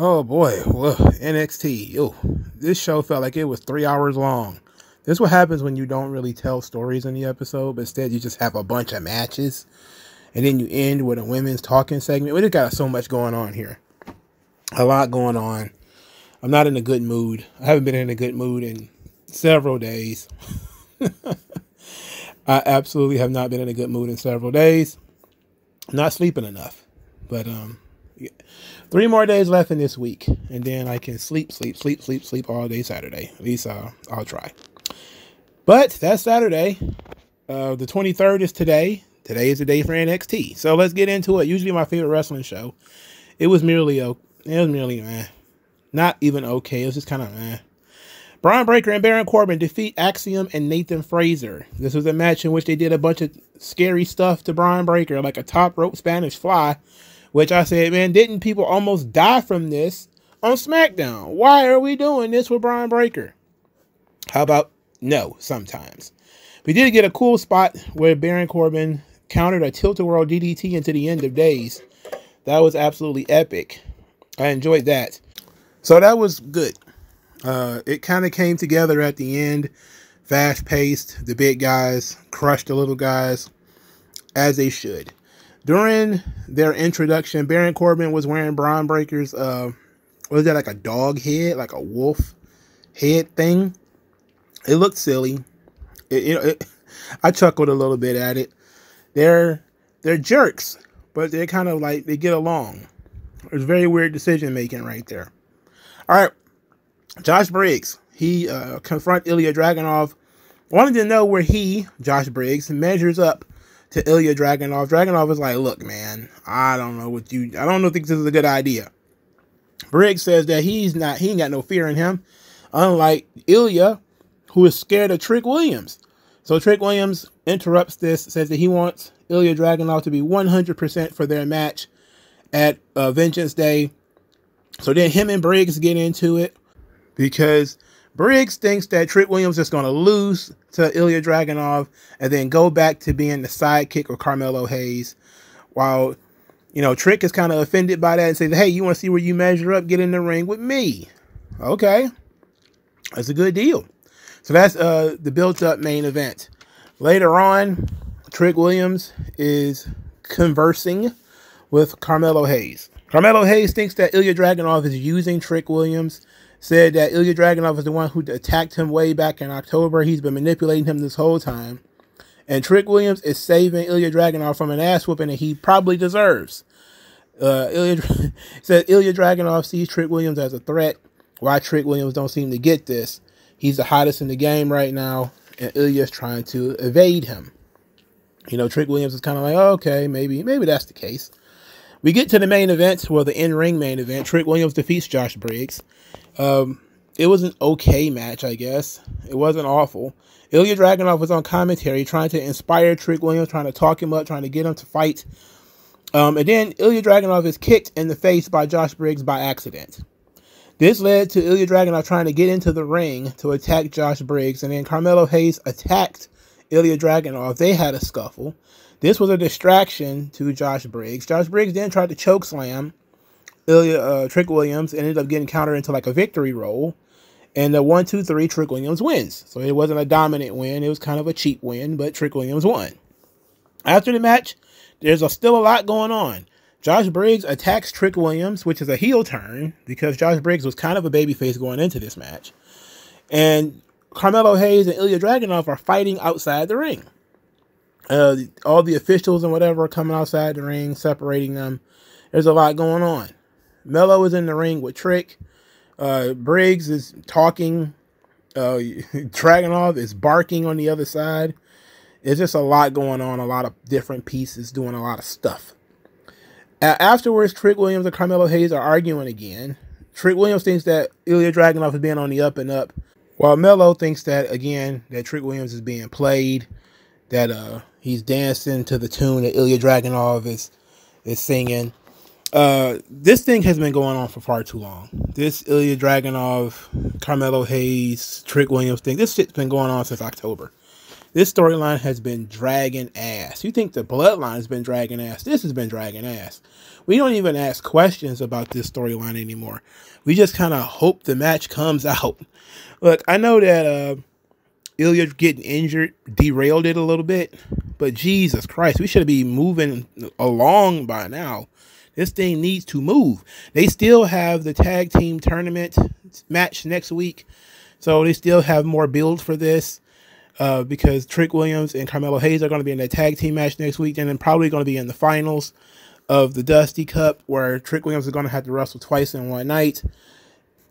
Oh boy, well, NXT. Ew. This show felt like it was 3 hours long. This is what happens when you don't really tell stories in the episode, but instead you just have a bunch of matches. And then you end with a women's talking segment. We just got so much going on here. A lot going on. I'm not in a good mood. I haven't been in a good mood in several days. I absolutely have not been in a good mood in several days. I'm not sleeping enough. But 3 more days left in this week. And then I can sleep all day Saturday. At least I'll try. But that's Saturday. The 23rd is today. Today is the day for NXT. So let's get into it. Usually my favorite wrestling show. It was merely meh. Not even okay. It was just kind of meh. Braun Breakker and Baron Corbin defeat Axiom and Nathan Frazer. This was a match in which they did a bunch of scary stuff to Braun Breakker, like a top rope Spanish fly, which I said, man, didn't people almost die from this on SmackDown? Why are we doing this with Braun Breakker? How about no sometimes? We did get a cool spot where Baron Corbin countered a tilt-a-whirl DDT into the end of days. That was absolutely epic. I enjoyed that. So that was good. It kind of came together at the end. Fast-paced. The big guys crushed the little guys, as they should. During their introduction, Baron Corbin was wearing Braun Breakker's, what is that, like a dog head? Like a wolf head thing? It looked silly. I chuckled a little bit at it. They're jerks, but they're kind of like, they get along. It's very weird decision making right there. All right, Josh Briggs, he confronts Ilya Dragunov. Wanted to know where he, Josh Briggs, measures up to Ilya Dragunov. Dragunov is like, look, man, I don't know if this is a good idea. Briggs says that he ain't got no fear in him, unlike Ilya, who is scared of Trick Williams. So Trick Williams interrupts this, says that he wants Ilya Dragunov to be 100% for their match at Vengeance Day. So then him and Briggs get into it, because Briggs thinks that Trick Williams is going to lose to Ilya Dragunov and then go back to being the sidekick of Carmelo Hayes. While, you know, Trick is kind of offended by that and says, hey, you want to see where you measure up? Get in the ring with me. Okay. That's a good deal. So that's the built-up main event. Later on, Trick Williams is conversing with Carmelo Hayes. Carmelo Hayes thinks that Ilya Dragunov is using Trick Williams. Said that Ilya Dragunov is the one who attacked him way back in October. He's been manipulating him this whole time. And Trick Williams is saving Ilya Dragunov from an ass whooping that he probably deserves. Said Ilya Dragunov sees Trick Williams as a threat. Why Trick Williams don't seem to get this? He's the hottest in the game right now, and Ilya's trying to evade him. You know, Trick Williams is kind of like, oh, okay, maybe that's the case. We get to the main event, well, the in-ring main event. Trick Williams defeats Josh Briggs. It was an okay match, I guess. It wasn't awful. Ilya Dragunov was on commentary trying to inspire Trick Williams, trying to talk him up, trying to get him to fight. And then Ilya Dragunov is kicked in the face by Josh Briggs by accident. This led to Ilya Dragunov trying to get into the ring to attack Josh Briggs, and then Carmelo Hayes attacked Ilya Dragunov. They had a scuffle. This was a distraction to Josh Briggs. Josh Briggs then tried to chokeslam Trick Williams, and ended up getting countered into like a victory roll, and the 1-2-3 Trick Williams wins. So it wasn't a dominant win. It was kind of a cheap win, but Trick Williams won. After the match, there's still a lot going on. Josh Briggs attacks Trick Williams, which is a heel turn, because Josh Briggs was kind of a babyface going into this match. And Carmelo Hayes and Ilya Dragunov are fighting outside the ring. All the officials and whatever are coming outside the ring, separating them. There's a lot going on. Mello is in the ring with Trick. Briggs is talking. Dragunov is barking on the other side. It's just a lot going on, a lot of different pieces doing a lot of stuff. Afterwards, Trick Williams and Carmelo Hayes are arguing again. Trick Williams thinks that Ilya Dragunov is being on the up and up, while Mello thinks that, again, that Trick Williams is being played, that he's dancing to the tune that Ilya Dragunov is singing. This thing has been going on for far too long. This Ilya Dragunov, Carmelo Hayes, Trick Williams thing, this shit's been going on since October. This storyline has been dragging ass. You think the bloodline has been dragging ass. This has been dragging ass. We don't even ask questions about this storyline anymore. We just kind of hope the match comes out. Look, I know that Ilya getting injured derailed it a little bit, but Jesus Christ, we should be moving along by now. This thing needs to move. They still have the tag team tournament match next week, so they still have more build for this because Trick Williams and Carmelo Hayes are going to be in that tag team match next week, and then probably going to be in the finals of the Dusty Cup, where Trick Williams is going to have to wrestle twice in one night.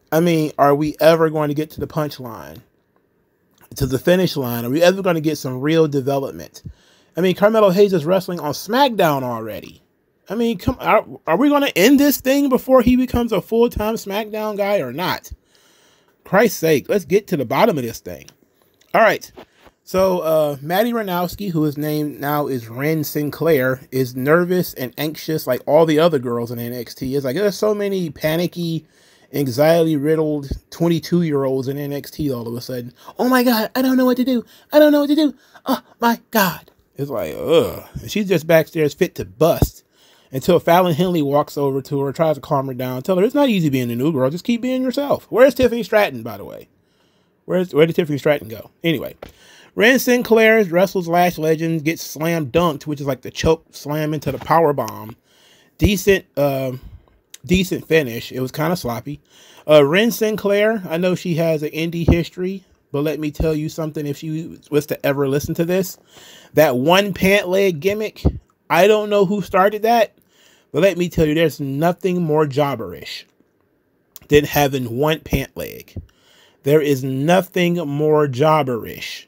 I mean, are we ever going to get to the punchline? To the finish line? Are we ever going to get some real development? I mean, Carmelo Hayes is wrestling on SmackDown already. I mean, come, are we going to end this thing before he becomes a full-time SmackDown guy or not? Christ's sake, let's get to the bottom of this thing. All right. So Maddie Ranowski, who is named now is Ren Sinclair, is nervous and anxious like all the other girls in NXT. It's like there's so many panicky, anxiety-riddled 22-year-olds in NXT all of a sudden. Oh, my God, I don't know what to do. I don't know what to do. Oh, my God. It's like, ugh. And she's just backstairs fit to bust until Fallon Henley walks over to her, tries to calm her down, tell her it's not easy being the new girl. Just keep being yourself. Where's Tiffany Stratton, by the way? Where did Tiffany Stratton go? Anyway, Ren Sinclair wrestles Lash Legend, gets slam dunked, which is like the choke slam into the power bomb. Decent finish. It was kind of sloppy. Ren Sinclair, I know she has an indie history, but let me tell you something. If she was to ever listen to this, that one pant leg gimmick, I don't know who started that, but let me tell you, there's nothing more jobberish than having one pant leg. There is nothing more jobberish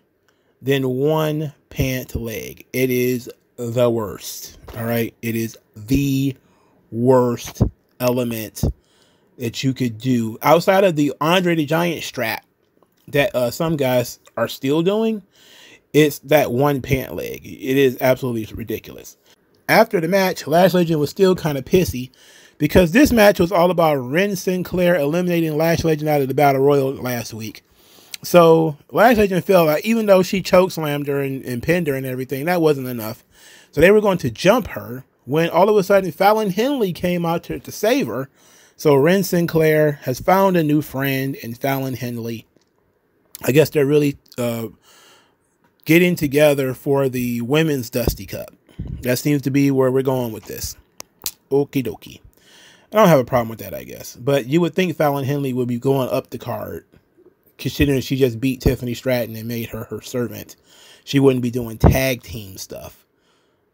than one pant leg. It is the worst. All right. It is the worst element that you could do outside of the Andre the Giant strap that some guys are still doing. It's that one pant leg. It is absolutely ridiculous. After the match, Lash Legend was still kind of pissy because this match was all about Ren Sinclair eliminating Lash Legend out of the Battle Royal last week. So Lash Legend felt like even though she chokeslammed her and pinned her and everything, that wasn't enough. So they were going to jump her when all of a sudden Fallon Henley came out to save her. So Ren Sinclair has found a new friend in Fallon Henley. I guess they're really getting together for the women's Dusty Cup. That seems to be where we're going with this. Okie dokie. I don't have a problem with that, I guess. But you would think Fallon Henley would be going up the card, considering she just beat Tiffany Stratton and made her her servant. She wouldn't be doing tag team stuff.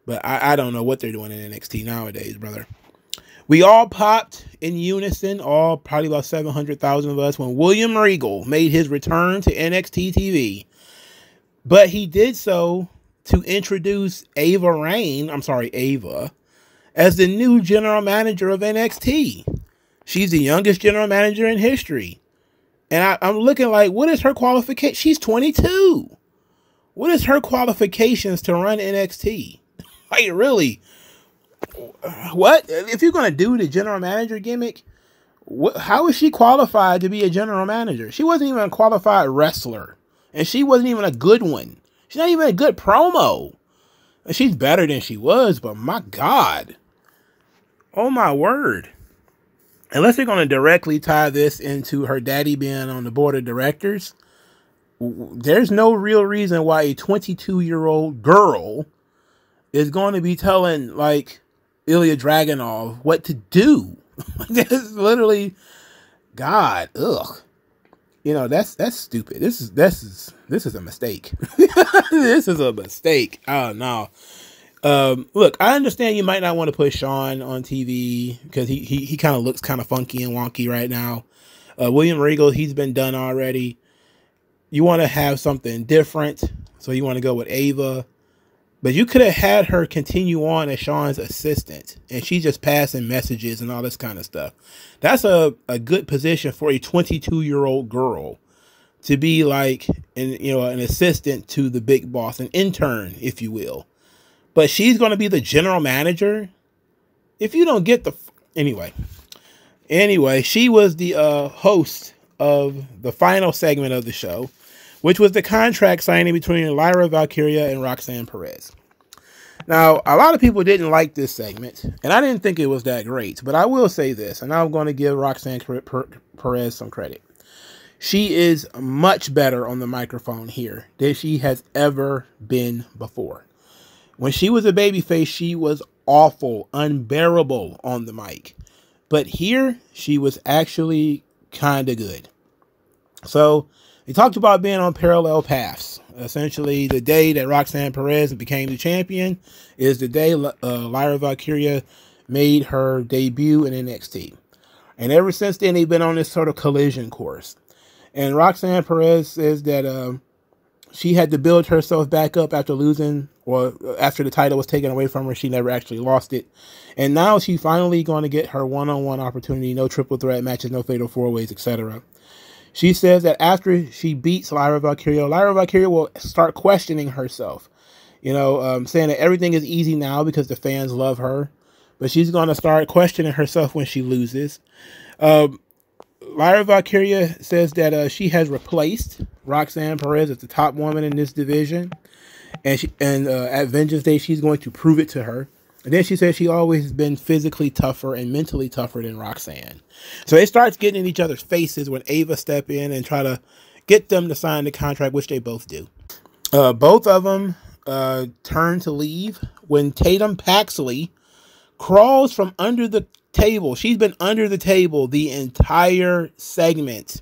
But I don't know what they're doing in NXT nowadays, brother. We all popped in unison, all probably about 700,000 of us, when William Regal made his return to NXT TV. But he did so to introduce Ava Rain, Ava, as the new general manager of NXT. She's the youngest general manager in history. And I'm looking like, what is her qualification? She's 22. What is her qualifications to run NXT? Like, really? What? If you're going to do the general manager gimmick, how is she qualified to be a general manager? She wasn't even a qualified wrestler. And she wasn't even a good one. She's not even a good promo. And she's better than she was, but my God. Oh, my word. Unless they're going to directly tie this into her daddy being on the board of directors, there's no real reason why a 22-year-old girl is going to be telling, like, Ilya Dragunov what to do. That's literally, God, ugh. You know, that's stupid. This is a mistake. This is a mistake. Oh, no. Look, I understand you might not want to put Sean on TV because he kind of looks kind of funky and wonky right now. William Regal, he's been done already. You want to have something different, so you want to go with Ava. But you could have had her continue on as Sean's assistant, and she's just passing messages and all this kind of stuff. That's a good position for a 22-year-old girl to be like, an assistant to the big boss, an intern, if you will. But she's going to be the general manager. If you don't get the anyway, she was the host of the final segment of the show, which was the contract signing between Lyra Valkyria and Roxanne Perez. Now, a lot of people didn't like this segment, and I didn't think it was that great, but I will say this, and I'm going to give Roxanne Perez some credit. She is much better on the microphone here than she has ever been before. When she was a babyface, she was awful, unbearable on the mic. But here, she was actually kind of good. So, they talked about being on parallel paths. Essentially, the day that Roxanne Perez became the champion is the day Lyra Valkyria made her debut in NXT. And ever since then, they've been on this sort of collision course. And Roxanne Perez says that she had to build herself back up after losing, or after the title was taken away from her. She never actually lost it. And now she's finally going to get her one-on-one opportunity. No triple threat matches, no fatal four-ways, etc. She says that after she beats Lyra Valkyria will start questioning herself. You know, saying that everything is easy now because the fans love her. But she's going to start questioning herself when she loses. Lyra Valkyria says that she has replaced Roxanne Perez as the top woman in this division. And, at Vengeance Day, she's going to prove it to her. And then she says she's always been physically tougher and mentally tougher than Roxanne. So they start getting in each other's faces when Ava step in and try to get them to sign the contract, which they both do. Both of them turn to leave when Tatum Paxley crawls from under the table. She's been under the table the entire segment.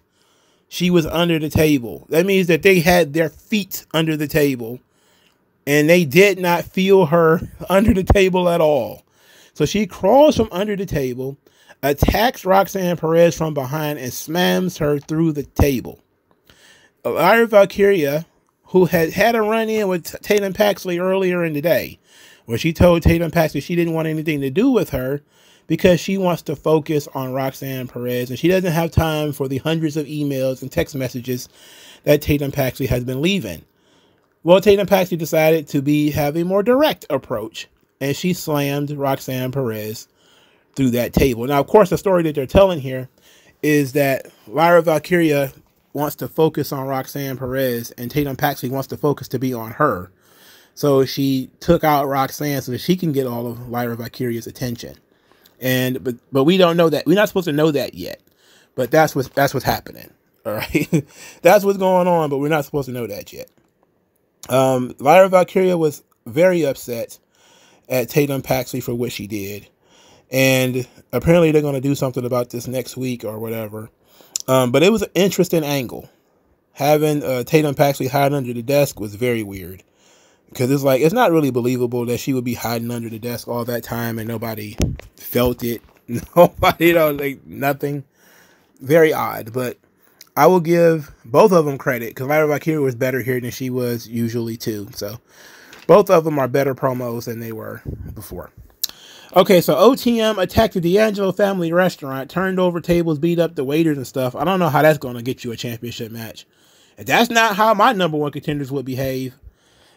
She was under the table. That means that they had their feet under the table. And they did not feel her under the table at all. So she crawls from under the table, attacks Roxanne Perez from behind, and slams her through the table. Lyra Valkyria, who had had a run-in with Tatum Paxley earlier in the day, where she told Tatum Paxley she didn't want anything to do with her because she wants to focus on Roxanne Perez, and she doesn't have time for the hundreds of emails and text messages that Tatum Paxley has been leaving. Well, Tatum Paxley decided to have a more direct approach, and she slammed Roxanne Perez through that table. Now, of course, the story that they're telling here is that Lyra Valkyria wants to focus on Roxanne Perez, and Tatum Paxley wants to focus to be on her. So she took out Roxanne so that she can get all of Lyra Valkyria's attention. And but we don't know that. We're not supposed to know that yet. But that's what's happening. All right, that's what's going on. But we're not supposed to know that yet. Lyra Valkyria was very upset at Tatum Paxley for what she did. And apparently they're going to do something about this next week or whatever. But it was an interesting angle. Having Tatum Paxley hide under the desk was very weird. Because it's like, it's not really believable that she would be hiding under the desk all that time and nobody felt it. Nobody, you know, like nothing. Very odd, but I will give both of them credit because Lyra Valkyria was better here than she was usually too. So both of them are better promos than they were before. Okay, so OTM attacked the D'Angelo family restaurant, turned over tables, beat up the waiters and stuff. I don't know how that's going to get you a championship match. That's not how my #1 contenders would behave.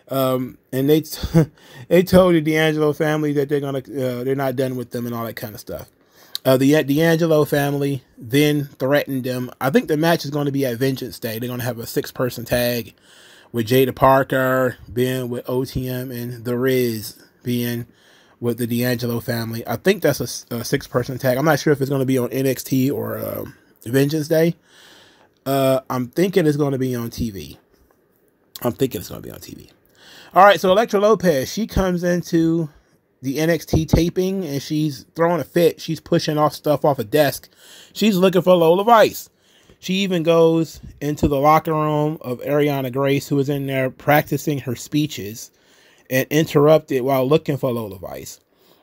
And they told the D'Angelo family that they're going to they're not done with them and all that kind of stuff. The D'Angelo family then threatened them. I think the match is going to be at Vengeance Day. They're going to have a 6-person tag with Jada Parker being with OTM and The Riz being with the D'Angelo family. I think that's a 6-person tag. I'm not sure if it's going to be on NXT or Vengeance Day. I'm thinking it's going to be on TV. All right, so Electra Lopez, she comes into the NXT taping, and she's throwing a fit. She's pushing off stuff off a desk. She's looking for Lola Vice. She even goes into the locker room of Ariana Grace, who is in there practicing her speeches, and interrupted while looking for Lola Vice.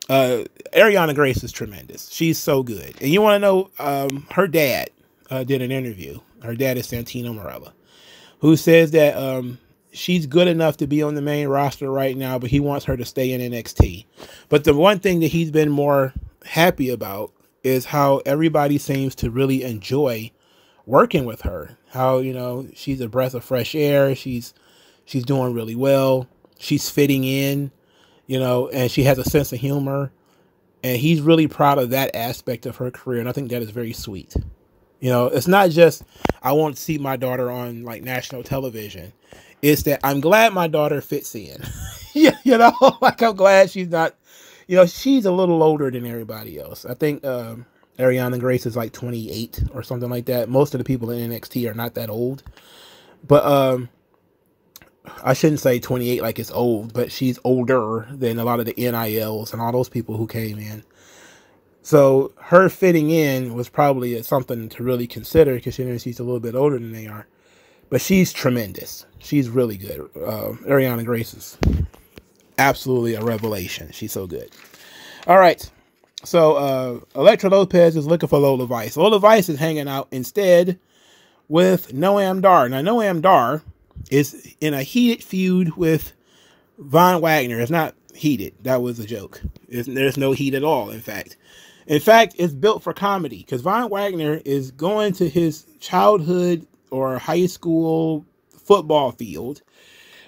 Ariana Grace is tremendous. She's so good. And you want to know, her dad did an interview. Her dad is Santino Marella, who says that she's good enough to be on the main roster right now, but he wants her to stay in NXT. But the one thing that he's been more happy about is how everybody seems to really enjoy working with her. How, you know, she's a breath of fresh air. She's doing really well. She's fitting in, you know, and she has a sense of humor. And he's really proud of that aspect of her career. And I think that is very sweet. You know, it's not just I want to see my daughter on like national television. It's that I'm glad my daughter fits in. You know, like I'm glad she's not, you know, she's a little older than everybody else. I think Ariana Grace is like 28 or something like that. Most of the people in NXT are not that old. But I shouldn't say 28 like it's old, but she's older than a lot of the NILs and all those people who came in. So her fitting in was probably something to really consider, considering she's a little bit older than they are. But she's tremendous. She's really good. Ariana Grace is absolutely a revelation. She's so good. All right. So Electra Lopez is looking for Lola Vice. Lola Vice is hanging out instead with Noam Dar. Now, Noam Dar is in a heated feud with Von Wagner. It's not heated. That was a joke. There's no heat at all, in fact. In fact, it's built for comedy because Von Wagner is going to his childhood or high school football field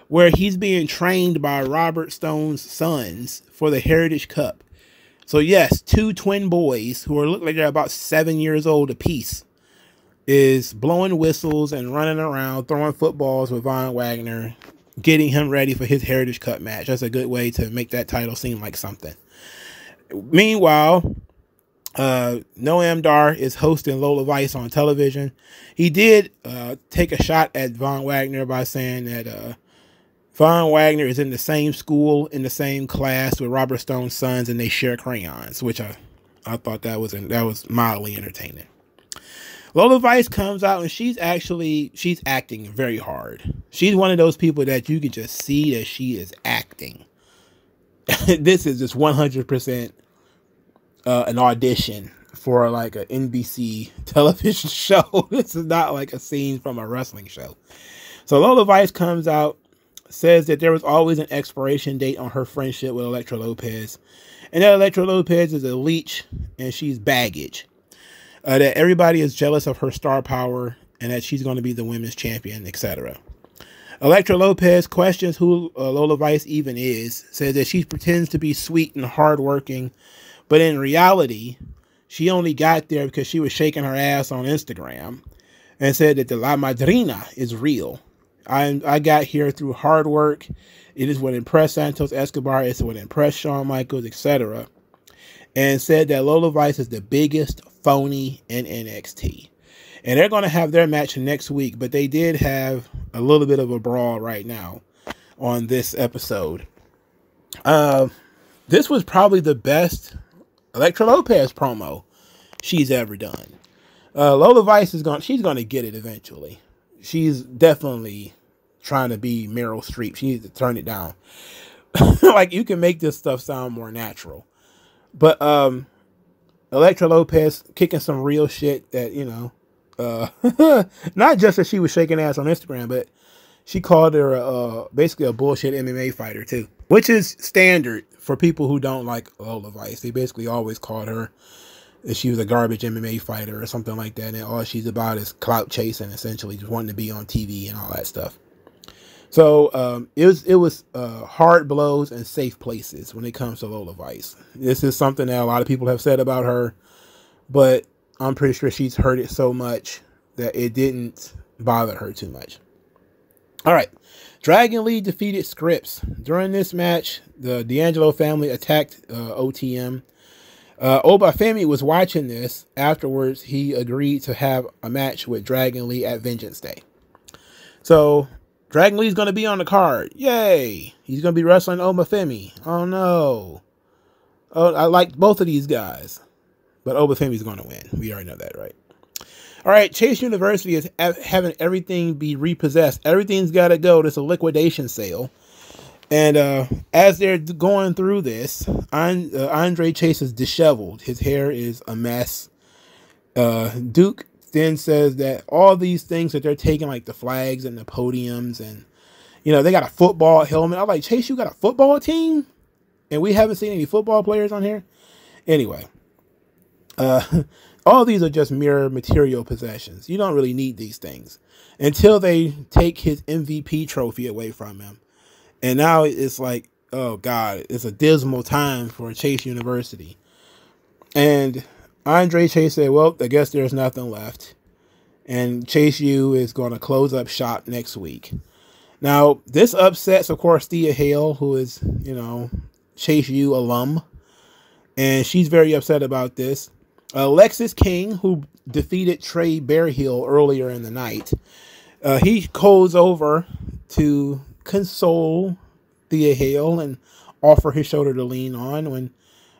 where he's being trained by Robert Stone's sons for the Heritage Cup. So, yes, two twin boys who are looking like they're about 7 years old apiece is blowing whistles and running around, throwing footballs with Von Wagner, getting him ready for his Heritage Cup match. That's a good way to make that title seem like something. Meanwhile, Noam Dar is hosting Lola Vice on television. He did take a shot at Von Wagner by saying that Von Wagner is in the same school, in the same class with Robert Stone's sons, and they share crayons, which I thought that was mildly entertaining. Lola Vice comes out and she's acting very hard. She's one of those people that you can just see that she is acting. This is just 100% an audition for like an NBC television show. This is not like a scene from a wrestling show. So Lola Vice comes out, says that there was always an expiration date on her friendship with Electra Lopez, and that Electra Lopez is a leech and she's baggage. That everybody is jealous of her star power and that she's going to be the women's champion, etc. Electra Lopez questions who Lola Vice even is, says that she pretends to be sweet and hardworking, but in reality, she only got there because she was shaking her ass on Instagram, and said that the La Madrina is real. I got here through hard work. It is what impressed Santos Escobar. It's what impressed Shawn Michaels, etc. And said that Lola Vice is the biggest phony in NXT. And they're going to have their match next week, but they did have a little bit of a brawl right now on this episode. This was probably the best Electra Lopez promo she's ever done. Lola Vice she's going to get it eventually. She's definitely trying to be Meryl Streep. She needs to turn it down. Like, you can make this stuff sound more natural. But Electra Lopez kicking some real shit that, you know, not just that she was shaking ass on Instagram, but she called her basically a bullshit MMA fighter too, which is standard for people who don't like Lola Vice. They basically always called her that she was a garbage MMA fighter or something like that, and all she's about is clout chasing, essentially, just wanting to be on TV and all that stuff. So it was hard blows and safe places when it comes to Lola Vice. This is something that a lot of people have said about her, but I'm pretty sure she's heard it so much that it didn't bother her too much. All right. Dragon Lee defeated Scripps. During this match, the D'Angelo family attacked OTM. Obafemi was watching this. Afterwards, he agreed to have a match with Dragon Lee at Vengeance Day. So Dragon Lee's going to be on the card. Yay. He's going to be wrestling Obafemi. Oh, no. Oh, I like both of these guys. But Obafemi's going to win. We already know that, right? All right. Chase University is having everything be repossessed. Everything's got to go. There's a liquidation sale. And as they're going through this, Andre Chase is disheveled. His hair is a mess. Duke then says that all these things that they're taking, like the flags and the podiums, and, you know, they got a football helmet. I'm like, Chase, you got a football team? And we haven't seen any football players on here? Anyway, all these are just mere material possessions. You don't really need these things until they take his MVP trophy away from him. And now it's like, oh, God, it's a dismal time for Chase University. And Andre Chase said, well, I guess there's nothing left. and Chase U is going to close up shop next week. Now, this upsets, of course, Thea Hail, who is, you know, Chase U alum, and she's very upset about this. Alexis King, who defeated Trey Berryhill earlier in the night, he goes over to console Thea Hail and offer his shoulder to lean on when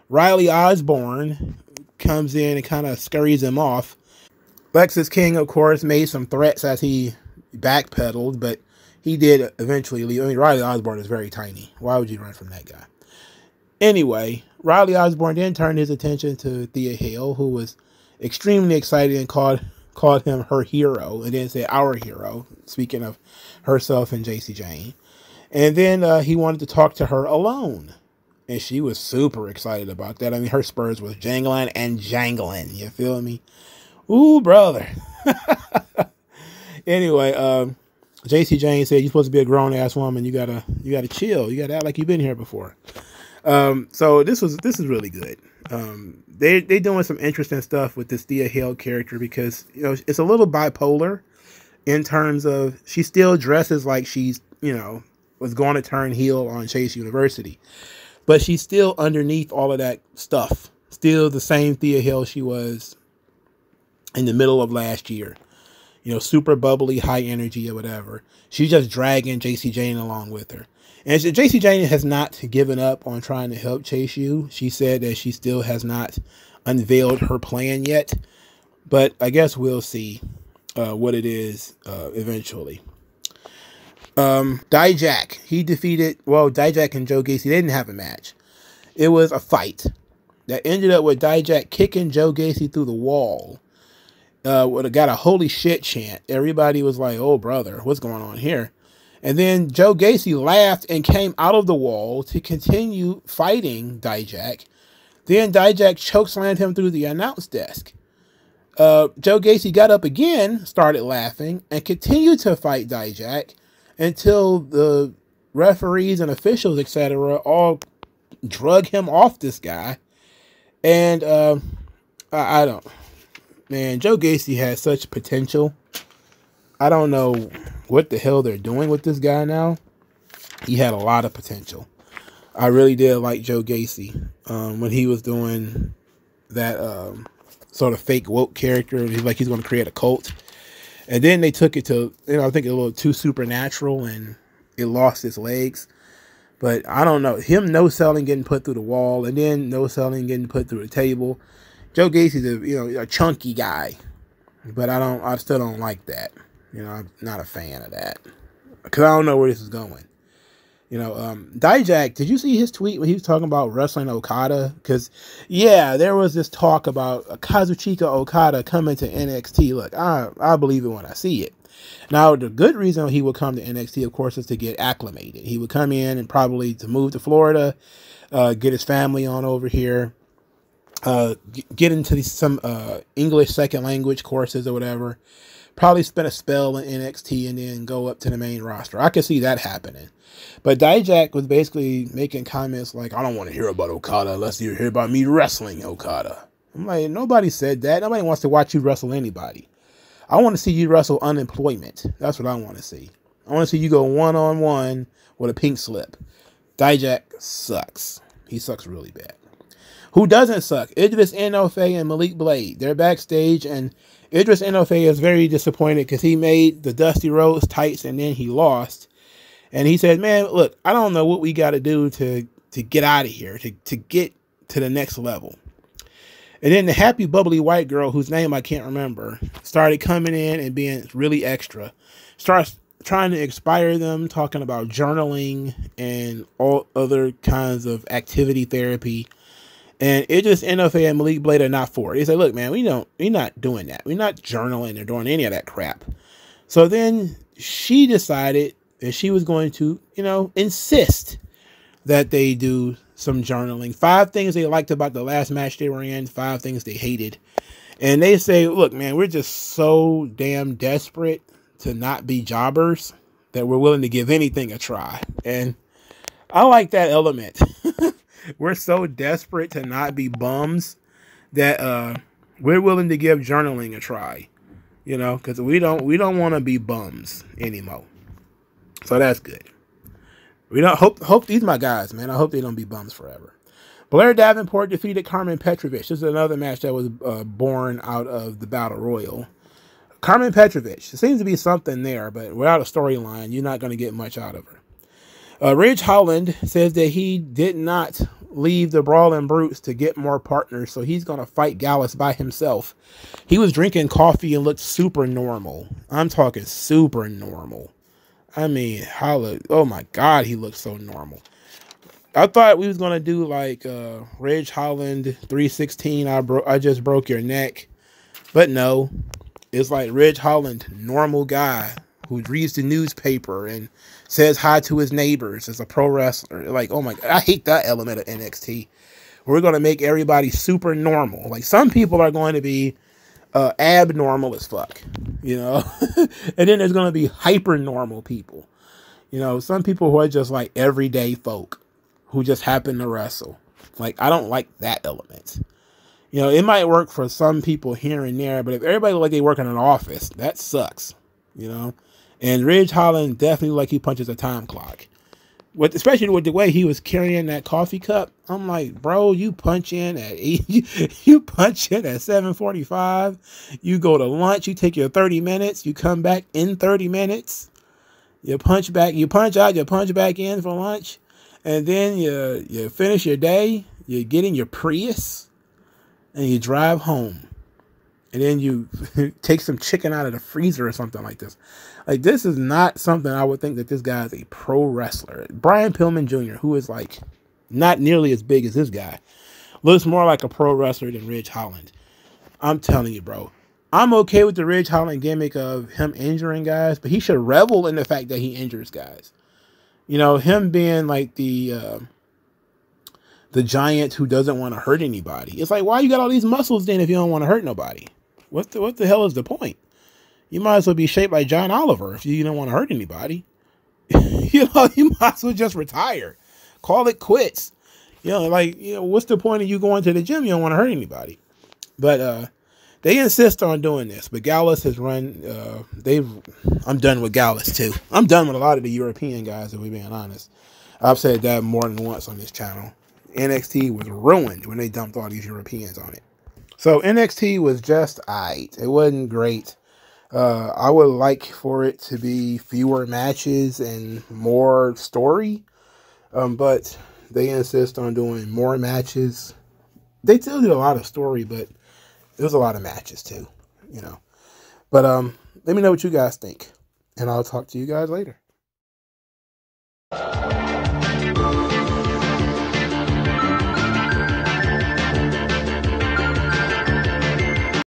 Riley Osborne comes in and kind of scurries him off. Alexis King, of course, made some threats as he backpedaled, but he did eventually leave. I mean, Riley Osborne is very tiny. Why would you run from that guy? Anyway, Riley Osborne then turned his attention to Thea Hail, who was extremely excited and called him her hero, and then said our hero, speaking of herself and Jacy Jayne. And then he wanted to talk to her alone, and she was super excited about that. I mean, her spurs was jangling and jangling. You feel me? Ooh, brother. Anyway, Jacy Jayne said, "You're supposed to be a grown ass woman. You gotta chill. You gotta act like you've been here before." So this is really good. They're doing some interesting stuff with this Thea Hail character, because, you know, it's a little bipolar in terms of she still dresses like she's, you know, was going to turn heel on Chase University, but she's still underneath all of that stuff, still the same Thea Hail she was in the middle of last year. You know, super bubbly, high energy or whatever. She's just dragging Jacy Jayne along with her. And Jacy Jayne has not given up on trying to help Chase U. She said that she still has not unveiled her plan yet, but I guess we'll see what it is eventually. Dijak, he defeated, well, Dijak and Joe Gacy, they didn't have a match. It was a fight that ended up with Dijak kicking Joe Gacy through the wall. Got a holy shit chant. Everybody was like, oh, brother, what's going on here? And then Joe Gacy laughed and came out of the wall to continue fighting Dijak. Then Dijak chokeslammed him through the announce desk. Joe Gacy got up again, started laughing, and continued to fight Dijak until the referees and officials, etc., all drug him off this guy. And I don't... Man, Joe Gacy has such potential. I don't know what the hell they're doing with this guy now. He had a lot of potential. I really did like Joe Gacy when he was doing that sort of fake woke character. He's like, he's going to create a cult. And then they took it to, you know, I think a little too supernatural, and it lost its legs. But I don't know. Him no-selling getting put through the wall, and then no-selling getting put through the table. Joe Gacy's a, you know, a chunky guy, but I still don't like that. You know, I'm not a fan of that, because I don't know where this is going. You know, Dijak, did you see his tweet when he was talking about wrestling Okada? Because, yeah, there was this talk about Kazuchika Okada coming to NXT. Look, I believe it when I see it. Now, the good reason he would come to NXT, of course, is to get acclimated. He would come in and probably to move to Florida, get his family on over here. Get into some English second language courses or whatever. Probably spend a spell in NXT and then go up to the main roster. I could see that happening. But Dijak was basically making comments like, I don't want to hear about Okada unless you hear about me wrestling Okada. I'm like, nobody said that. Nobody wants to watch you wrestle anybody. I want to see you wrestle unemployment. That's what I want to see. I want to see you go one-on-one with a pink slip. Dijak sucks. He sucks really bad. Who doesn't suck? Idris Enofé and Malik Blade. They're backstage, and Idris Enofé is very disappointed because he made the Dusty Rhodes tights, and then he lost. And he said, man, look, I don't know what we got to do to get out of here, to get to the next level. And then the happy, bubbly white girl, whose name I can't remember, started coming in and being really extra. Starts trying to inspire them, talking about journaling and all other kinds of activity therapy. And it just NFA and Malik Blade are not for it. They say, look, man, we're not doing that. We're not journaling or doing any of that crap. So then she decided that she was going to, you know, insist that they do some journaling. 5 things they liked about the last match they were in, 5 things they hated. And they say, look, man, we're just so damn desperate to not be jobbers that we're willing to give anything a try. And I like that element. We're so desperate to not be bums that we're willing to give journaling a try. you know, because we don't want to be bums anymore. So that's good. We don't hope these are my guys, man. I hope they don't be bums forever. Blair Davenport defeated Carmen Petrovich. This is another match that was born out of the Battle Royal. Carmen Petrovich. There seems to be something there, but without a storyline, you're not going to get much out of her. Ridge Holland says that he did not leave the Brawling Brutes to get more partners, so he's going to fight Gallus by himself. He was drinking coffee and looked super normal. I'm talking super normal. I mean, holla. Oh my God, he looked so normal. I thought we was going to do like Ridge Holland 316, I just broke your neck. But no, it's like Ridge Holland, normal guy who reads the newspaper and says hi to his neighbors as a pro wrestler. Like, oh my God, I hate that element of NXT. We're going to make everybody super normal. Like, some people are going to be abnormal as fuck, you know? And then there's going to be hyper normal people. You know, some people who are just like everyday folk who just happen to wrestle. Like, I don't like that element. You know, it might work for some people here and there, but if everybody looks like they work in an office, that sucks, you know? And Ridge Holland definitely looked like he punches a time clock. With, especially with the way he was carrying that coffee cup, I'm like, bro, you punch in at 8, you punch in at 7:45, you go to lunch, you take your 30 minutes, you come back in 30 minutes, you punch back, you punch out, you punch back in for lunch, and then you finish your day, you get in your Prius, and you drive home. And then you take some chicken out of the freezer or something like this. Like, this is not something I would think that this guy is a pro wrestler. Brian Pillman Jr., who is, like, not nearly as big as this guy, looks more like a pro wrestler than Ridge Holland. I'm telling you, bro. I'm okay with the Ridge Holland gimmick of him injuring guys, but he should revel in the fact that he injures guys. You know, him being like the giant who doesn't want to hurt anybody. It's like, why you got all these muscles then if you don't want to hurt nobody? What the hell is the point? You might as well be shaped like John Oliver if you don't want to hurt anybody. You know, you might as well just retire. Call it quits. You know, like, you know, what's the point of you going to the gym? You don't want to hurt anybody. But they insist on doing this. But Gallus has run. I'm done with Gallus too. I'm done with a lot of the European guys, if we're being honest. I've said that more than once on this channel. NXT was ruined when they dumped all these Europeans on it. So NXT was just aight. It wasn't great. I would like for it to be fewer matches and more story. But they insist on doing more matches. They still did a lot of story, but it was a lot of matches too, you know. But let me know what you guys think. And I'll talk to you guys later.